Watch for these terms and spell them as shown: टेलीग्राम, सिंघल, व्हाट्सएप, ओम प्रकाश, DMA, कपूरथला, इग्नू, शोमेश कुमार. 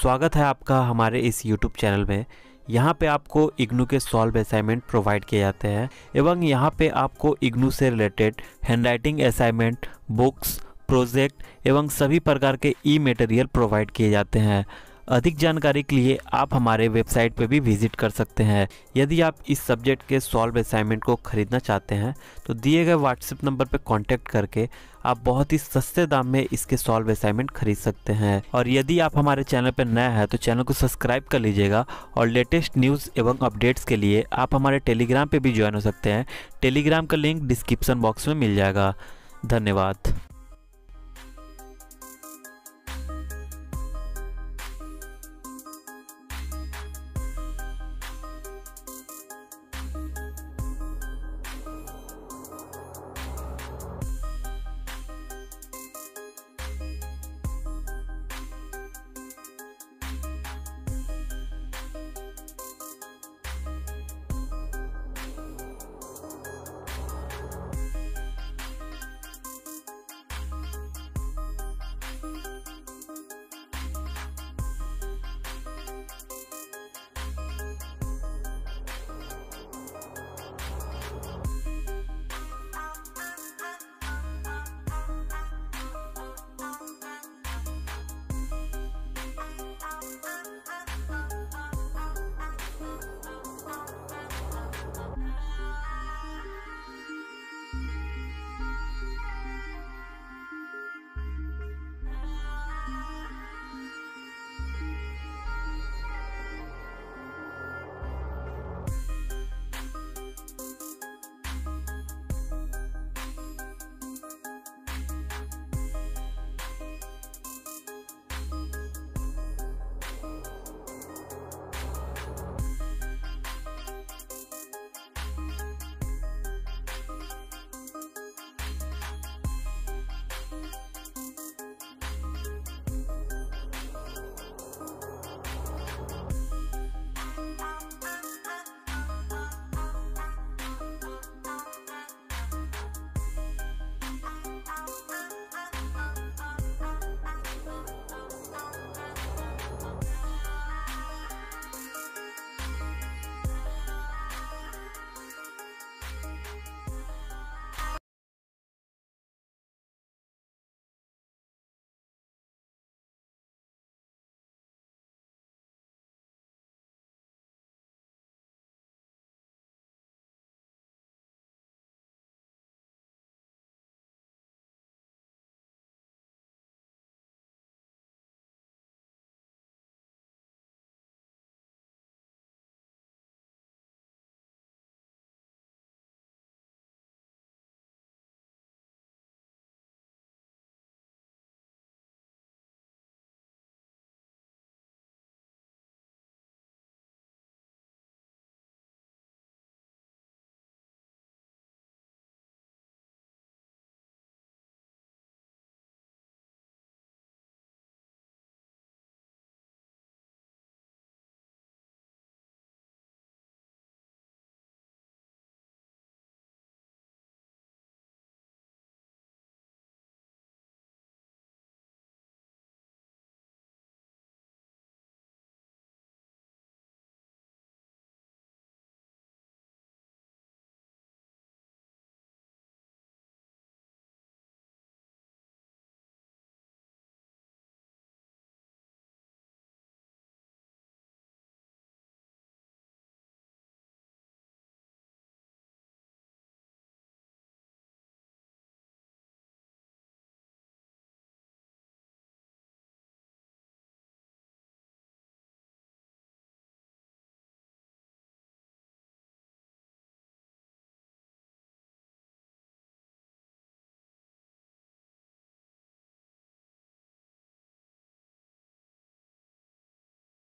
स्वागत है आपका हमारे इस YouTube चैनल में। यहाँ पे आपको इग्नू के सॉल्व असाइनमेंट प्रोवाइड किए जाते हैं एवं यहाँ पे आपको इग्नू से related handwriting assignment, books, project एवं सभी प्रकार के ई मटेरियल प्रोवाइड किए जाते हैं। अधिक जानकारी के लिए आप हमारे वेबसाइट पर भी विजिट कर सकते हैं। यदि आप इस सब्जेक्ट के सॉल्व असाइनमेंट को खरीदना चाहते हैं तो दिए गए व्हाट्सएप नंबर पर कांटेक्ट करके आप बहुत ही सस्ते दाम में इसके सॉल्व असाइनमेंट खरीद सकते हैं। और यदि आप हमारे चैनल पर नया है तो चैनल को सब्सक्राइब कर लीजिएगा और लेटेस्ट न्यूज़ एवं अपडेट्स के लिए आप हमारे टेलीग्राम पर भी ज्वाइन हो सकते हैं। टेलीग्राम का लिंक डिस्क्रिप्सन बॉक्स में मिल जाएगा। धन्यवाद।